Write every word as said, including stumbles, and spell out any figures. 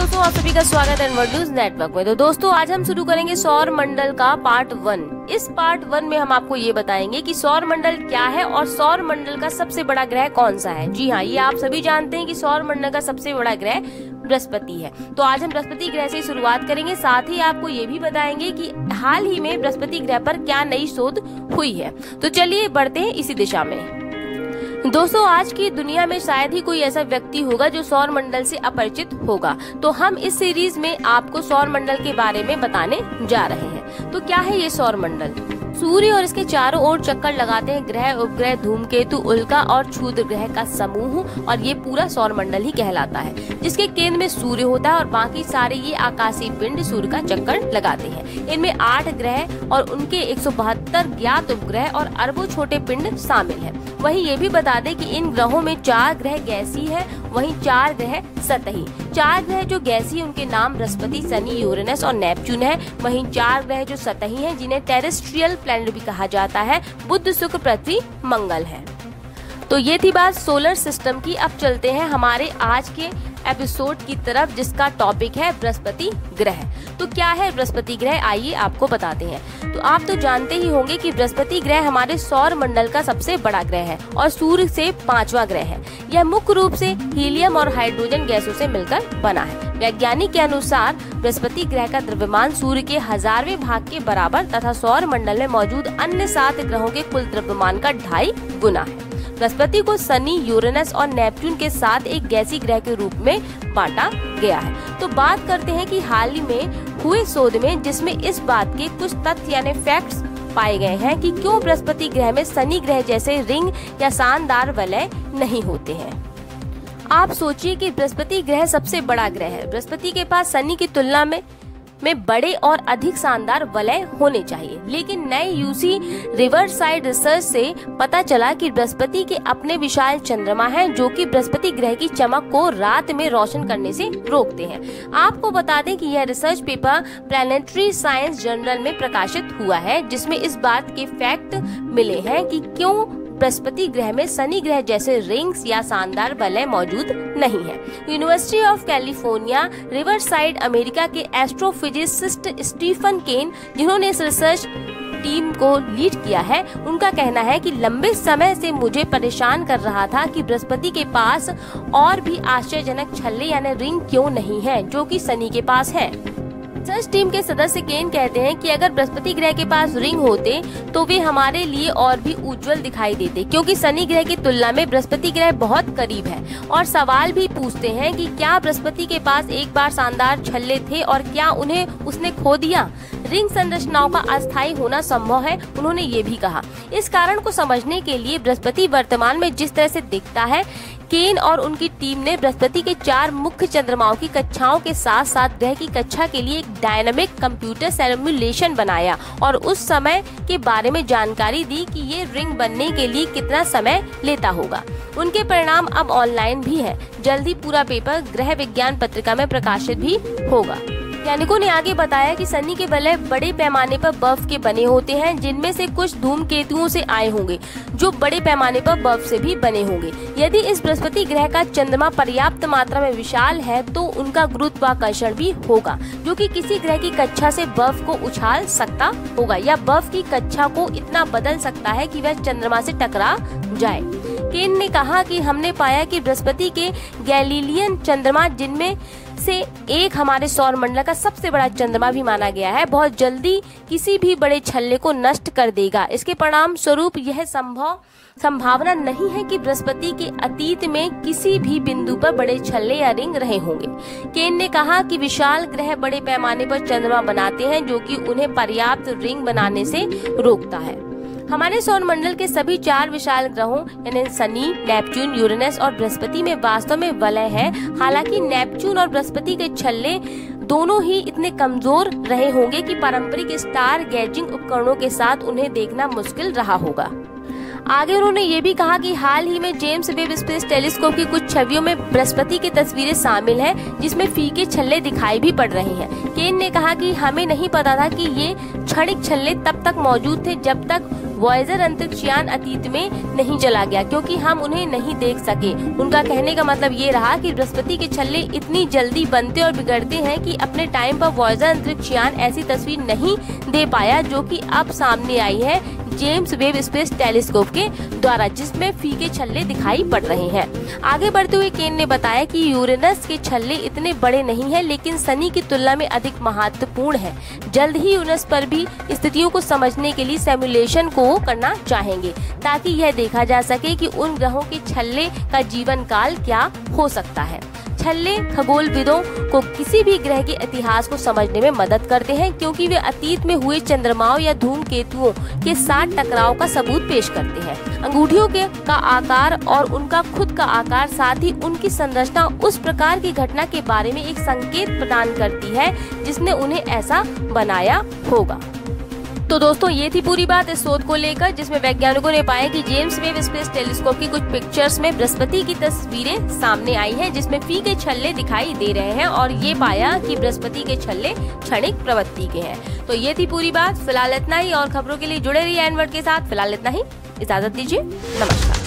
दोस्तों, आप सभी का स्वागत है वर्ल्ड न्यूज नेटवर्क में। तो दोस्तों, आज हम शुरू करेंगे सौर मंडल का पार्ट वन। इस पार्ट वन में हम आपको ये बताएंगे कि सौर मंडल क्या है और सौर मंडल का सबसे बड़ा ग्रह कौन सा है। जी हाँ, ये आप सभी जानते हैं कि सौर मंडल का सबसे बड़ा ग्रह बृहस्पति है। तो आज हम बृहस्पति ग्रह से शुरुआत करेंगे। साथ ही आपको ये भी बताएंगे कि हाल ही में बृहस्पति ग्रह पर क्या नई शोध हुई है। तो चलिए बढ़ते हैं इसी दिशा में। दोस्तों, आज की दुनिया में शायद ही कोई ऐसा व्यक्ति होगा जो सौर मंडल से अपरिचित होगा। तो हम इस सीरीज में आपको सौर मंडल के बारे में बताने जा रहे हैं। तो क्या है ये सौर मंडल? सूर्य और इसके चारों ओर चक्कर लगाते हैं ग्रह, उपग्रह, धूमकेतु, उल्का और क्षुद्र ग्रह का समूह, और ये पूरा सौर मंडल ही कहलाता है, जिसके केंद्र में सूर्य होता है और बाकी सारे ये आकाशीय पिंड सूर्य का चक्कर लगाते हैं। इनमें आठ ग्रह और उनके एक सौ बहत्तर ज्ञात उपग्रह और अरबों छोटे पिंड शामिल हैं। वहीं ये भी बता दें कि इन ग्रहों में चार ग्रह गैसीय है, वहीं चार ग्रह सतही। चार ग्रह जो गैसीय उनके नाम बृहस्पति, शनि, यूरेनस और नेपच्यून है। वहीं चार ग्रह जो सतही हैं, जिन्हें टेरेस्ट्रियल प्लैनेट भी कहा जाता है, बुध, शुक्र, पृथ्वी, मंगल है। तो ये थी बात सोलर सिस्टम की। अब चलते हैं हमारे आज के एपिसोड की तरफ, जिसका टॉपिक है बृहस्पति ग्रह। तो क्या है बृहस्पति ग्रह, आइए आपको बताते हैं। तो आप तो जानते ही होंगे कि बृहस्पति ग्रह हमारे सौर मंडल का सबसे बड़ा ग्रह है और सूर्य से पांचवा ग्रह है। यह मुख्य रूप से हीलियम और हाइड्रोजन गैसों से मिलकर बना है। वैज्ञानिक के अनुसार बृहस्पति ग्रह का द्रव्यमान सूर्य के हजारवें भाग के बराबर तथा सौर मंडल में मौजूद अन्य सात ग्रहों के कुल द्रव्यमान का ढाई गुना है। बृहस्पति को शनि, यूरेनस और नेपच्यून के साथ एक गैसीय ग्रह के रूप में बांटा गया है। तो बात करते हैं कि हाल ही में हुए शोध में, जिसमें इस बात के कुछ तथ्य यानी फैक्ट्स पाए गए हैं कि क्यों बृहस्पति ग्रह में शनि ग्रह जैसे रिंग या शानदार वलय नहीं होते हैं। आप सोचिए कि बृहस्पति ग्रह सबसे बड़ा ग्रह है। बृहस्पति के पास शनि की तुलना में में बड़े और अधिक शानदार वलय होने चाहिए, लेकिन नए यूसी रिवरसाइड रिसर्च से पता चला कि बृहस्पति के अपने विशाल चंद्रमा हैं, जो कि बृहस्पति ग्रह की चमक को रात में रोशन करने से रोकते हैं। आपको बता दें कि यह research paper Planetary Science Journal में प्रकाशित हुआ है, जिसमें इस बात के फैक्ट मिले हैं कि क्यों बृहस्पति ग्रह में शनि ग्रह जैसे रिंग्स या शानदार वलय मौजूद नहीं है। University of California Riverside America के एस्ट्रोफिजिसिस्ट स्टीफन केन, जिन्होंने इस रिसर्च टीम को लीड किया है, उनका कहना है कि लंबे समय से मुझे परेशान कर रहा था कि बृहस्पति के पास और भी आश्चर्यजनक छल्ले यानी रिंग क्यों नहीं है, जो कि शनि के पास है। रिसर्च टीम के सदस्य केन कहते हैं कि अगर बृहस्पति ग्रह के पास रिंग होते तो वे हमारे लिए और भी उज्जवल दिखाई देते, क्योंकि शनि ग्रह की तुलना में बृहस्पति ग्रह बहुत करीब है। और सवाल भी पूछते हैं कि क्या बृहस्पति के पास एक बार शानदार छल्ले थे और क्या उन्हें उसने खो दिया? रिंग संरचनाओं का अस्थायी होना संभव है, उन्होंने ये भी कहा। इस कारण को समझने के लिए बृहस्पति वर्तमान में जिस तरह से दिखता है, केन और उनकी टीम ने बृहस्पति के चार मुख्य चंद्रमाओं की कक्षाओं के साथ साथ ग्रह की कक्षा के लिए एक डायनामिक कंप्यूटर सिमुलेशन बनाया और उस समय के बारे में जानकारी दी कि ये रिंग बनने के लिए कितना समय लेता होगा। उनके परिणाम अब ऑनलाइन भी हैं। जल्द ही पूरा पेपर ग्रह विज्ञान पत्रिका में प्रकाशित भी होगा। वैज्ञानिकों ने आगे बताया कि शनि के वलय बड़े पैमाने पर बर्फ के बने होते हैं, जिनमें से कुछ धूमकेतुओं से आए होंगे, जो बड़े पैमाने पर बर्फ से भी बने होंगे। यदि इस बृहस्पति ग्रह का चंद्रमा पर्याप्त मात्रा में विशाल है तो उनका गुरुत्वाकर्षण भी होगा, जो कि किसी ग्रह की कक्षा से बर्फ को उछाल सकता होगा या बर्फ की कक्षा को इतना बदल सकता है कि वह चंद्रमा से टकरा जाए। केन ने कहा कि हमने पाया कि बृहस्पति के गैलीलियन चंद्रमा, जिनमें से एक हमारे सौर मंडल का सबसे बड़ा चंद्रमा भी माना गया है, बहुत जल्दी किसी भी बड़े छल्ले को नष्ट कर देगा। इसके परिणाम स्वरूप यह संभव संभावना नहीं है कि बृहस्पति के अतीत में किसी भी बिंदु पर बड़े छल्ले या रिंग रहे होंगे। केन ने कहा कि विशाल ग्रह बड़े पैमाने पर चंद्रमा बनाते हैं, जो कि उन्हें पर्याप्त रिंग बनाने से रोकता है। हमारे सौर मंडल के सभी चार विशाल ग्रहों यानी शनि, नेपच्यून, यूरेनस और बृहस्पति में वास्तव में वलय है। हालांकि नेपच्यून और बृहस्पति के छल्ले दोनों ही इतने कमजोर रहे होंगे कि पारंपरिक स्टार गेजिंग उपकरणों के साथ उन्हें देखना मुश्किल रहा होगा। आगे उन्होंने ये भी कहा कि हाल ही में जेम्स वेब स्पेस टेलीस्कोप की कुछ छवियों में बृहस्पति की तस्वीरें शामिल हैं, जिसमें फीके छल्ले दिखाई भी पड़ रहे हैं। केन ने कहा कि हमें नहीं पता था कि ये क्षणिक छल्ले तब तक मौजूद थे जब तक वॉयेजर अंतरिक्ष यान अतीत में नहीं चला गया क्योंकि हम उन्हें नहीं देख सके। उनका कहने का मतलब ये रहा कि बृहस्पति के छल्ले इतनी जल्दी बनते और बिगड़ते हैं कि अपने टाइम पर वॉयेजर अंतरिक्ष यान ऐसी तस्वीर नहीं दे पाया जो कि अब सामने आई है जेम्स वेब स्पेस टेलीस्कोप के द्वारा, जिसमें फीके छल्ले दिखाई पड़ रहे हैं। आगे बढ़ते हुए केन ने बताया कि यूरेनस के छल्ले इतने बड़े नहीं हैं, लेकिन शनि की तुलना में अधिक महत्वपूर्ण है। जल्द ही यूरेनस पर भी स्थितियों को समझने के लिए सिमुलेशन को करना चाहेंगे ताकि यह देखा जा सके कि उन ग्रहों के छल्ले का जीवन काल क्या हो सकता है। छल्ले खगोलविदों को किसी भी ग्रह के इतिहास को समझने में मदद करते हैं क्योंकि वे अतीत में हुए चंद्रमाओं या धूमकेतुओं के साथ टकराव का सबूत पेश करते हैं। अंगूठियों के का आकार और उनका खुद का आकार, साथ ही उनकी संरचना उस प्रकार की घटना के बारे में एक संकेत प्रदान करती है जिसने उन्हें ऐसा बनाया होगा। तो दोस्तों ये थी पूरी बात इस शोध को लेकर जिसमें वैज्ञानिकों ने पाया कि जेम्स वेब स्पेस टेलीस्कोप की कुछ पिक्चर्स में बृहस्पति की तस्वीरें सामने आई हैं जिसमें फी के छल्ले दिखाई दे रहे हैं और ये पाया कि बृहस्पति के छल्ले क्षणिक प्रवृत्ति के हैं। तो ये थी पूरी बात, फिलहाल इतना ही। और खबरों के लिए जुड़े रहिए एनवर्ड के साथ। फिलहाल इतना ही, इजाजत दीजिए, नमस्कार।